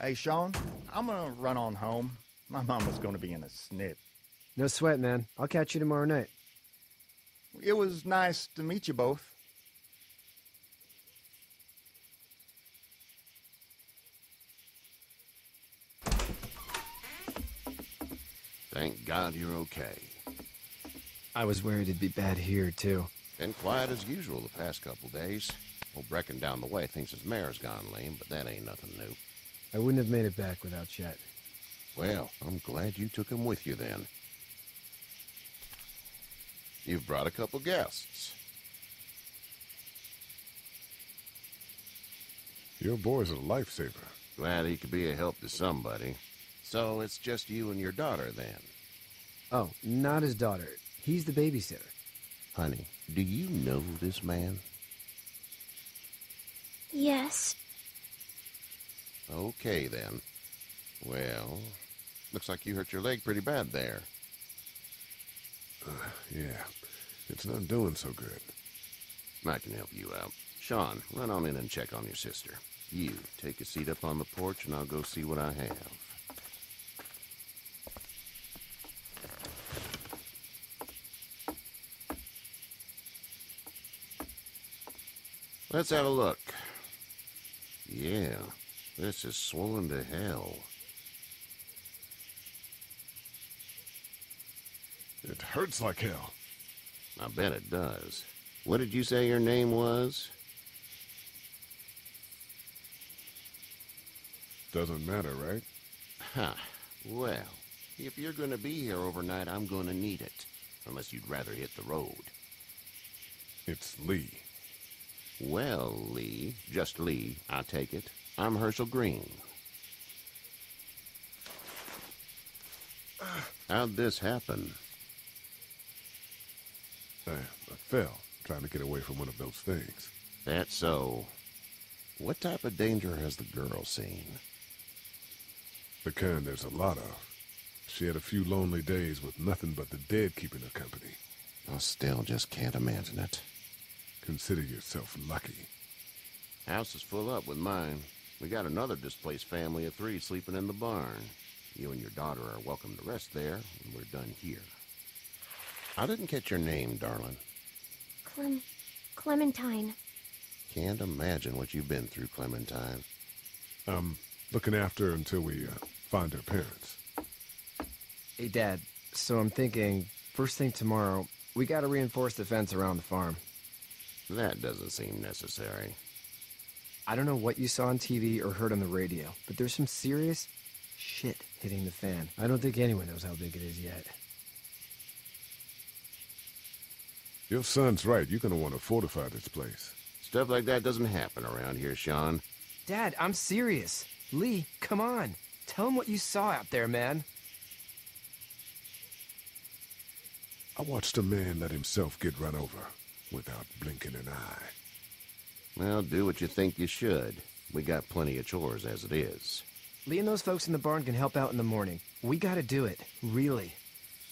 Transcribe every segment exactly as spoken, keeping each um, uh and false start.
Hey, Sean, I'm gonna run on home. My mama's gonna be in a snit. No sweat, man. I'll catch you tomorrow night. It was nice to meet you both. Thank God you're okay. I was worried it'd be bad here, too. Been quiet as usual the past couple days. Old Brecken down the way thinks his mare's gone lame, but that ain't nothing new. I wouldn't have made it back without Chet. Well, I'm glad you took him with you, then. You've brought a couple guests. Your boy's a lifesaver. Glad he could be a help to somebody. So it's just you and your daughter, then? Oh, not his daughter. He's the babysitter. Honey, do you know this man? Yes. Okay, then. Well, looks like you hurt your leg pretty bad there. Uh, yeah, it's not doing so good. I can help you out. Sean, run on in and check on your sister. You, take a seat up on the porch and I'll go see what I have. Let's have a look. Yeah, this is swollen to hell. It hurts like hell. I bet it does. What did you say your name was? Doesn't matter, right? Huh. Well, if you're gonna be here overnight, I'm gonna need it. Unless you'd rather hit the road. It's Lee. Well, Lee. Just Lee, I take it. I'm Herschel Green. How'd this happen? I, I fell, trying to get away from one of those things. That's so. What type of danger has the girl seen? The kind there's a lot of. She had a few lonely days with nothing but the dead keeping her company. I still just can't imagine it. Consider yourself lucky. House is full up with mine. We got another displaced family of three sleeping in the barn. You and your daughter are welcome to rest there when we're done here. I didn't catch your name, darling. Clem... Clementine. Can't imagine what you've been through, Clementine. Um, looking after her until we uh, find her parents. Hey, Dad. So I'm thinking, first thing tomorrow, we gotta reinforce the fence around the farm. That doesn't seem necessary. I don't know what you saw on T V or heard on the radio, but there's some serious shit hitting the fan. I don't think anyone knows how big it is yet. Your son's right. You're gonna want to fortify this place. Stuff like that doesn't happen around here, Sean. Dad, I'm serious. Lee, come on. Tell him what you saw out there, man. I watched a man let himself get run over. Without blinking an eye. Well, do what you think you should. We got plenty of chores as it is. Lee and those folks in the barn can help out in the morning. We gotta do it, really.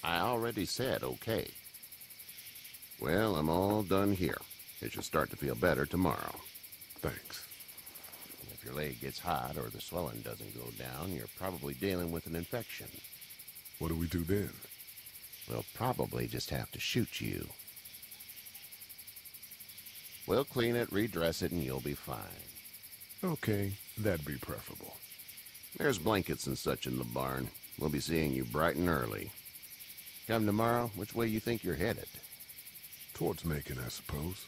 I already said okay. Well, I'm all done here. It should start to feel better tomorrow. Thanks. If your leg gets hot or the swelling doesn't go down, you're probably dealing with an infection. What do we do then? We'll probably just have to shoot you. We'll clean it, redress it, and you'll be fine. Okay, that'd be preferable. There's blankets and such in the barn. We'll be seeing you bright and early. Come tomorrow, which way you think you're headed? Towards Macon, I suppose.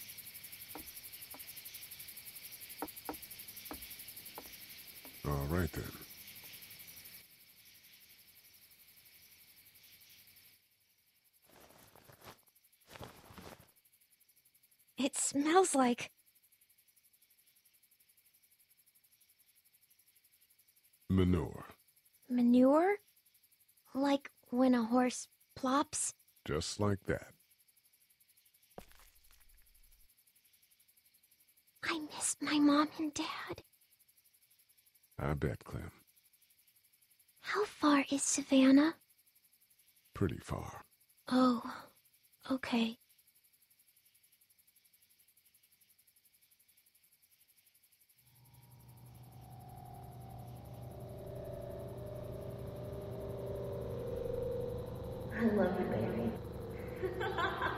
All right, then. It smells like... manure. Manure? Like when a horse plops? Just like that. I miss my mom and dad. I bet, Clem. How far is Savannah? Pretty far. Oh, okay. love you, baby.